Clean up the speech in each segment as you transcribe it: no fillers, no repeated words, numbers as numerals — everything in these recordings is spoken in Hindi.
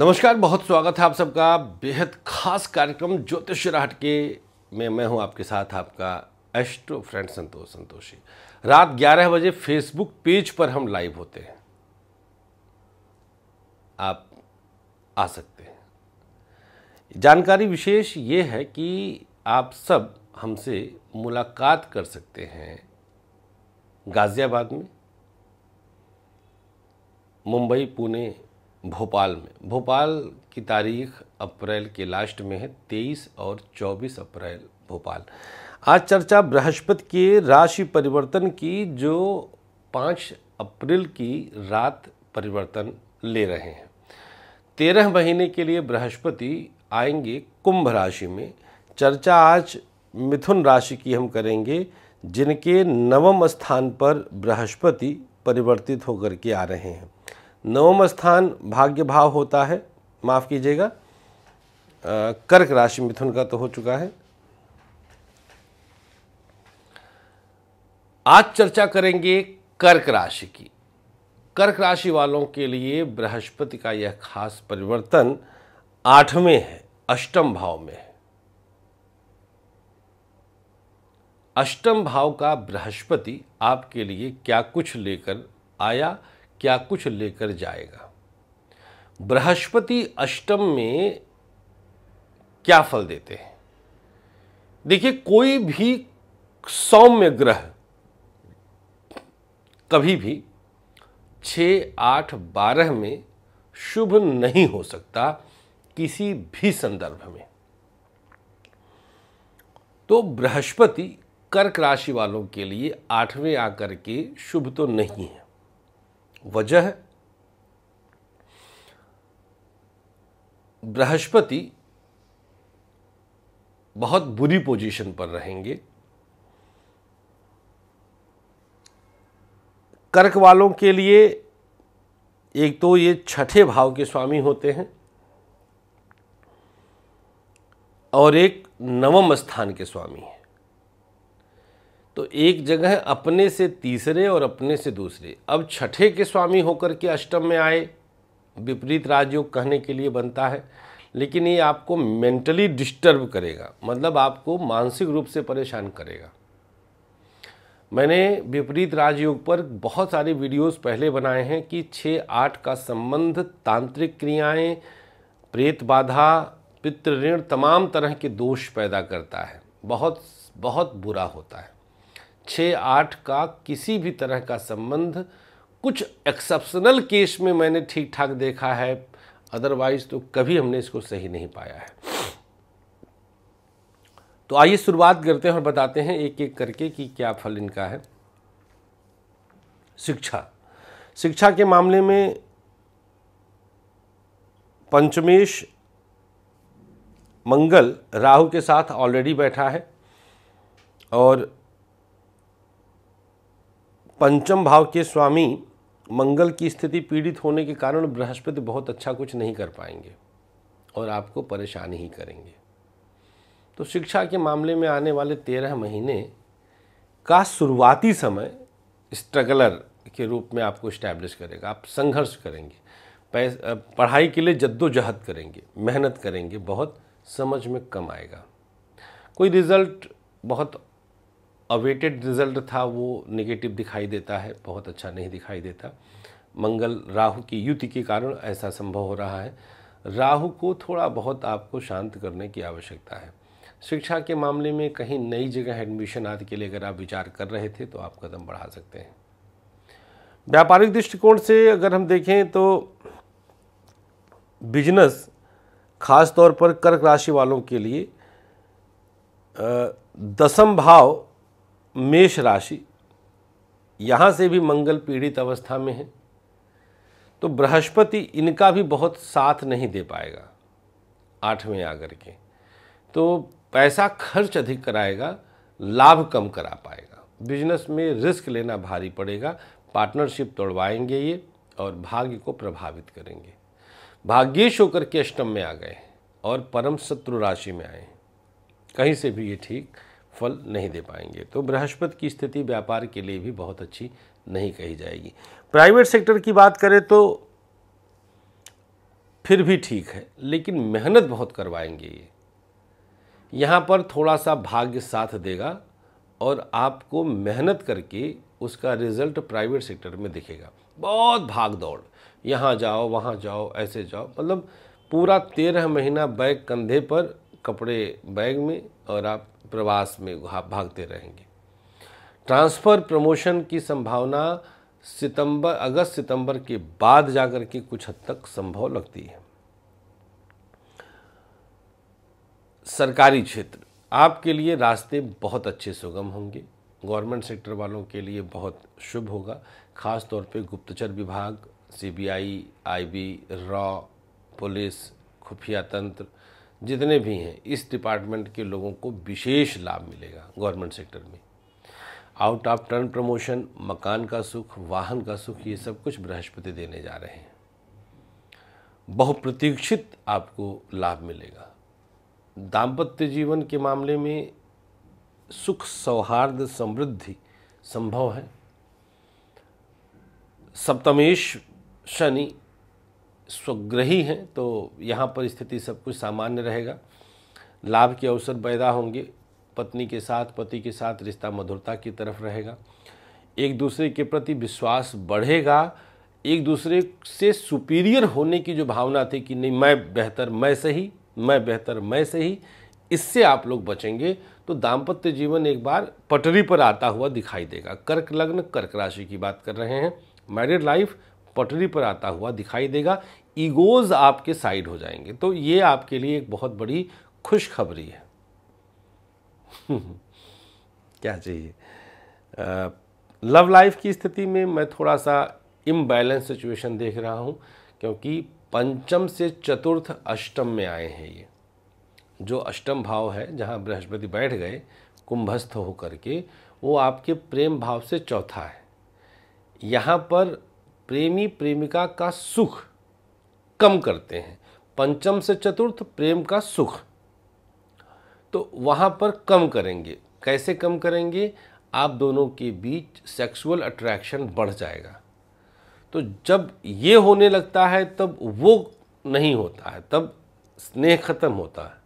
नमस्कार, बहुत स्वागत है आप सबका बेहद खास कार्यक्रम ज्योतिष ज़रा हट के में। मैं हूं आपके साथ आपका एस्ट्रो फ्रेंड संतोषी। रात 11 बजे फेसबुक पेज पर हम लाइव होते हैं, आप आ सकते हैं। जानकारी विशेष ये है कि आप सब हमसे मुलाकात कर सकते हैं गाज़ियाबाद में, मुंबई, पुणे, भोपाल में। भोपाल की तारीख अप्रैल के लास्ट में है, 23 और 24 अप्रैल भोपाल। आज चर्चा बृहस्पति के राशि परिवर्तन की, जो 5 अप्रैल की रात परिवर्तन ले रहे हैं। 13 महीने के लिए बृहस्पति आएंगे कुंभ राशि में। चर्चा आज मिथुन राशि की हम करेंगे, जिनके नवम स्थान पर बृहस्पति परिवर्तित होकर के आ रहे हैं। नवम स्थान भाग्य भाव होता है, माफ़ कीजिएगा, कर्क राशि। मिथुन का तो हो चुका है। आज चर्चा करेंगे कर्क राशि की। कर्क राशि वालों के लिए बृहस्पति का यह खास परिवर्तन 8वें है, अष्टम भाव में है। अष्टम भाव का बृहस्पति आपके लिए क्या कुछ लेकर आया, क्या कुछ लेकर जाएगा। बृहस्पति अष्टम में क्या फल देते हैं? देखिए, कोई भी सौम्य ग्रह कभी भी 6, 8, 12 में शुभ नहीं हो सकता, किसी भी संदर्भ में। तो बृहस्पति कर्क राशि वालों के लिए 8वें आकर के शुभ तो नहीं है। वजह, बृहस्पति बहुत बुरी पोजीशन पर रहेंगे। कर्क वालों के लिए एक तो ये 6ठे भाव के स्वामी होते हैं और एक नवम स्थान के स्वामी हैं। तो एक जगह अपने से तीसरे और अपने से दूसरे, अब 6ठे के स्वामी होकर के अष्टम में आए, विपरीत राजयोग कहने के लिए बनता है। लेकिन ये आपको मेंटली डिस्टर्ब करेगा, मतलब आपको मानसिक रूप से परेशान करेगा। मैंने विपरीत राजयोग पर बहुत सारे वीडियोस पहले बनाए हैं कि 6-8 का संबंध तांत्रिक क्रियाएं, प्रेत बाधा, पितृ ऋण, तमाम तरह के दोष पैदा करता है, बहुत बुरा होता है। 6-8 का किसी भी तरह का संबंध कुछ एक्सेप्शनल केस में मैंने ठीक ठाक देखा है, अदरवाइज तो कभी हमने इसको सही नहीं पाया है। तो आइए शुरुआत करते हैं और बताते हैं एक एक करके कि क्या फल इनका है। शिक्षा के मामले में पंचमेश मंगल राहु के साथ ऑलरेडी बैठा है और पंचम भाव के स्वामी मंगल की स्थिति पीड़ित होने के कारण बृहस्पति बहुत अच्छा कुछ नहीं कर पाएंगे और आपको परेशान ही करेंगे। तो शिक्षा के मामले में आने वाले 13 महीने का शुरुआती समय स्ट्रगलर के रूप में आपको इस्टेब्लिश करेगा। आप संघर्ष करेंगे, पढ़ाई के लिए जद्दोजहद करेंगे, मेहनत करेंगे, बहुत समझ में कम आएगा। कोई रिज़ल्ट, बहुत अवेटेड रिजल्ट था, वो नेगेटिव दिखाई देता है, बहुत अच्छा नहीं दिखाई देता। मंगल राहु की युति के कारण ऐसा संभव हो रहा है। राहु को थोड़ा बहुत आपको शांत करने की आवश्यकता है। शिक्षा के मामले में कहीं नई जगह एडमिशन आदि के लिए अगर आप विचार कर रहे थे तो आप कदम बढ़ा सकते हैं। व्यापारिक दृष्टिकोण से अगर हम देखें तो बिजनेस खासतौर पर कर्क राशि वालों के लिए दसम भाव मेष राशि, यहाँ से भी मंगल पीड़ित अवस्था में है, तो बृहस्पति इनका भी बहुत साथ नहीं दे पाएगा 8वें आकर के। तो पैसा खर्च अधिक कराएगा, लाभ कम करा पाएगा। बिजनेस में रिस्क लेना भारी पड़ेगा, पार्टनरशिप तोड़वाएंगे ये और भाग्य को प्रभावित करेंगे। भाग्येश होकर के अष्टम में आ गए और परम शत्रु राशि में आए, कहीं से भी ये ठीक फल नहीं दे पाएंगे। तो बृहस्पति की स्थिति व्यापार के लिए भी बहुत अच्छी नहीं कही जाएगी। प्राइवेट सेक्टर की बात करें तो फिर भी ठीक है, लेकिन मेहनत बहुत करवाएंगे ये। यहाँ पर थोड़ा सा भाग्य साथ देगा और आपको मेहनत करके उसका रिजल्ट प्राइवेट सेक्टर में दिखेगा। बहुत भाग दौड़, यहाँ जाओ वहाँ जाओ ऐसे जाओ, मतलब पूरा 13 महीना बैग कंधे पर, कपड़े बैग में, और आप प्रवास में भागते रहेंगे। ट्रांसफ़र प्रमोशन की संभावना सितंबर, अगस्त सितंबर के बाद जाकर के कुछ हद तक संभव लगती है। सरकारी क्षेत्र आपके लिए रास्ते बहुत अच्छे सुगम होंगे, गवर्नमेंट सेक्टर वालों के लिए बहुत शुभ होगा। खास तौर पे गुप्तचर विभाग, सीबीआई, आईबी, रॉ, पुलिस, खुफिया तंत्र जितने भी हैं, इस डिपार्टमेंट के लोगों को विशेष लाभ मिलेगा गवर्नमेंट सेक्टर में। आउट ऑफ टर्न प्रमोशन, मकान का सुख, वाहन का सुख, ये सब कुछ बृहस्पति देने जा रहे हैं। बहुप्रतीक्षित आपको लाभ मिलेगा। दाम्पत्य जीवन के मामले में सुख, सौहार्द, समृद्धि संभव है। सप्तमेश शनि स्वग्रही हैं, तो यहाँ पर स्थिति सब कुछ सामान्य रहेगा। लाभ के अवसर पैदा होंगे। पत्नी के साथ, पति के साथ रिश्ता मधुरता की तरफ रहेगा। एक दूसरे के प्रति विश्वास बढ़ेगा। एक दूसरे से सुपीरियर होने की जो भावना थी कि नहीं मैं बेहतर, मैं सही, मैं बेहतर, मैं सही, इससे आप लोग बचेंगे। तो दाम्पत्य जीवन एक बार पटरी पर आता हुआ दिखाई देगा। कर्क लग्न, कर्क राशि की बात कर रहे हैं। मैरिड लाइफ पटरी पर आता हुआ दिखाई देगा। ईगोज आपके साइड हो जाएंगे, तो ये आपके लिए एक बहुत बड़ी खुशखबरी है। क्या चाहिए। लव लाइफ की स्थिति में मैं थोड़ा सा इम्बैलेंस सिचुएशन देख रहा हूँ, क्योंकि पंचम से चतुर्थ अष्टम में आए हैं ये, जो अष्टम भाव है जहाँ बृहस्पति बैठ गए कुंभस्थ हो करके, वो आपके प्रेम भाव से चौथा है। यहाँ पर प्रेमी प्रेमिका का सुख कम करते हैं। पंचम से चतुर्थ प्रेम का सुख, तो वहाँ पर कम करेंगे। कैसे कम करेंगे? आप दोनों के बीच सेक्सुअल अट्रैक्शन बढ़ जाएगा। तो जब ये होने लगता है तब वो नहीं होता है, तब स्नेह ख़त्म होता है।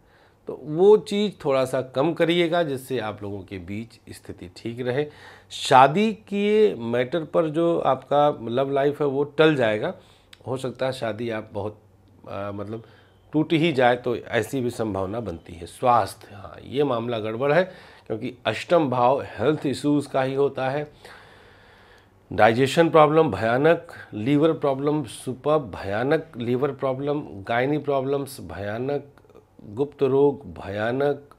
तो वो चीज़ थोड़ा सा कम करिएगा, जिससे आप लोगों के बीच स्थिति ठीक रहे। शादी के मैटर पर जो आपका लव लाइफ है वो टल जाएगा। हो सकता है शादी आप बहुत मतलब टूट ही जाए, तो ऐसी भी संभावना बनती है। स्वास्थ्य, हाँ ये मामला गड़बड़ है, क्योंकि अष्टम भाव हेल्थ इश्यूज़ का ही होता है। डाइजेशन प्रॉब्लम भयानक, लीवर प्रॉब्लम सुपर भयानक, लीवर प्रॉब्लम, गायनी प्रॉब्लम्स भयानक, गुप्त रोग भयानक,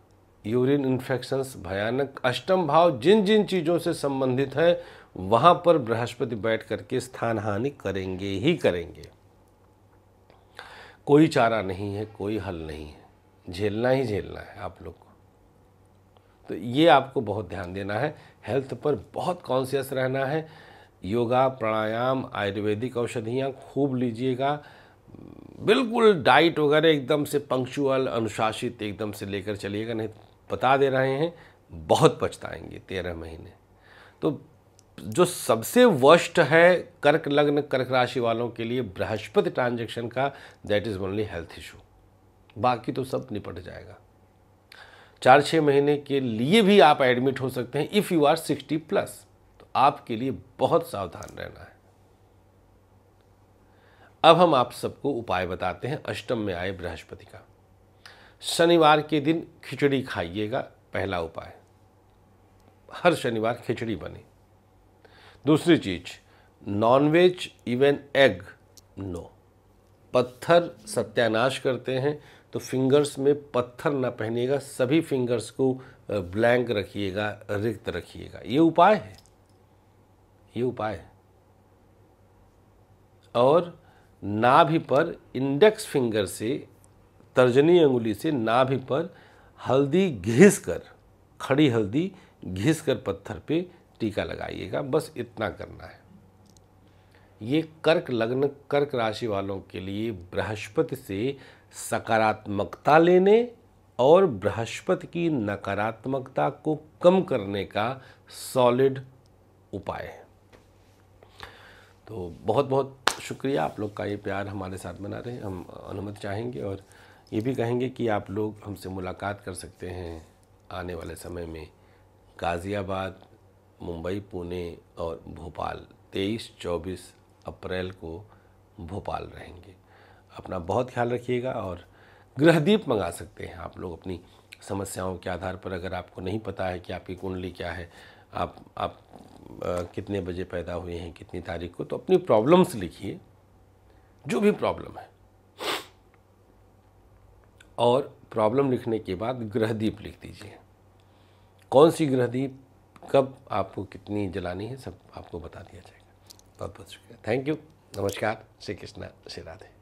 यूरिन इन्फेक्शंस भयानक। अष्टम भाव जिन जिन चीज़ों से संबंधित है वहाँ पर बृहस्पति बैठ करके स्थान हानि करेंगे ही करेंगे। कोई चारा नहीं है, कोई हल नहीं है, झेलना ही झेलना है आप लोग को। तो ये आपको बहुत ध्यान देना है। हेल्थ पर बहुत कॉन्शियस रहना है। योगा, प्राणायाम, आयुर्वेदिक औषधियाँ खूब लीजिएगा। बिल्कुल डाइट वगैरह एकदम से पंक्चुअल, अनुशासित एकदम से लेकर चलिएगा, नहीं बता दे रहे हैं बहुत पछताएंगे 13 महीने। तो जो सबसे वर्स्ट है कर्क लग्न, कर्क राशि वालों के लिए बृहस्पति ट्रांजैक्शन का, that is only health issue. बाकी तो सब निपट जाएगा। 4-6 महीने के लिए भी आप एडमिट हो सकते हैं इफ़ यू आर 60+। तो आपके लिए बहुत सावधान रहना है। अब हम आप सबको उपाय बताते हैं अष्टम में आए बृहस्पति का। शनिवार के दिन खिचड़ी खाइएगा, पहला उपाय। हर शनिवार खिचड़ी बने। दूसरी चीज, नॉनवेज इवन एग नो। पत्थर सत्यानाश करते हैं, तो फिंगर्स में पत्थर ना पहनिएगा। सभी फिंगर्स को ब्लैंक रखिएगा, रिक्त रखिएगा। ये उपाय है, ये उपाय है। और नाभि पर इंडेक्स फिंगर से, तर्जनी अंगुली से नाभि पर हल्दी घिस कर, खड़ी हल्दी घिस कर पत्थर पे टीका लगाइएगा। बस इतना करना है। ये कर्क लग्न, कर्क राशि वालों के लिए बृहस्पति से सकारात्मकता लेने और बृहस्पति की नकारात्मकता को कम करने का सॉलिड उपाय है। तो बहुत बहुत शुक्रिया आप लोग का ये प्यार हमारे साथ बना रहे। हम अनुमति चाहेंगे और ये भी कहेंगे कि आप लोग हमसे मुलाकात कर सकते हैं आने वाले समय में गाज़ियाबाद, मुंबई, पुणे और भोपाल। 23-24 अप्रैल को भोपाल रहेंगे। अपना बहुत ख्याल रखिएगा और गृहदीप मंगा सकते हैं आप लोग अपनी समस्याओं के आधार पर। अगर आपको नहीं पता है कि आपकी कुंडली क्या है, आप कितने बजे पैदा हुए हैं, कितनी तारीख को, तो अपनी प्रॉब्लम्स लिखिए, जो भी प्रॉब्लम है, और प्रॉब्लम लिखने के बाद गृहदीप लिख दीजिए। कौन सी गृहदीप कब आपको कितनी जलानी है सब आपको बता दिया जाएगा। बहुत बहुत शुक्रिया, थैंक यू, नमस्कार, श्री कृष्णा, श्री राधे।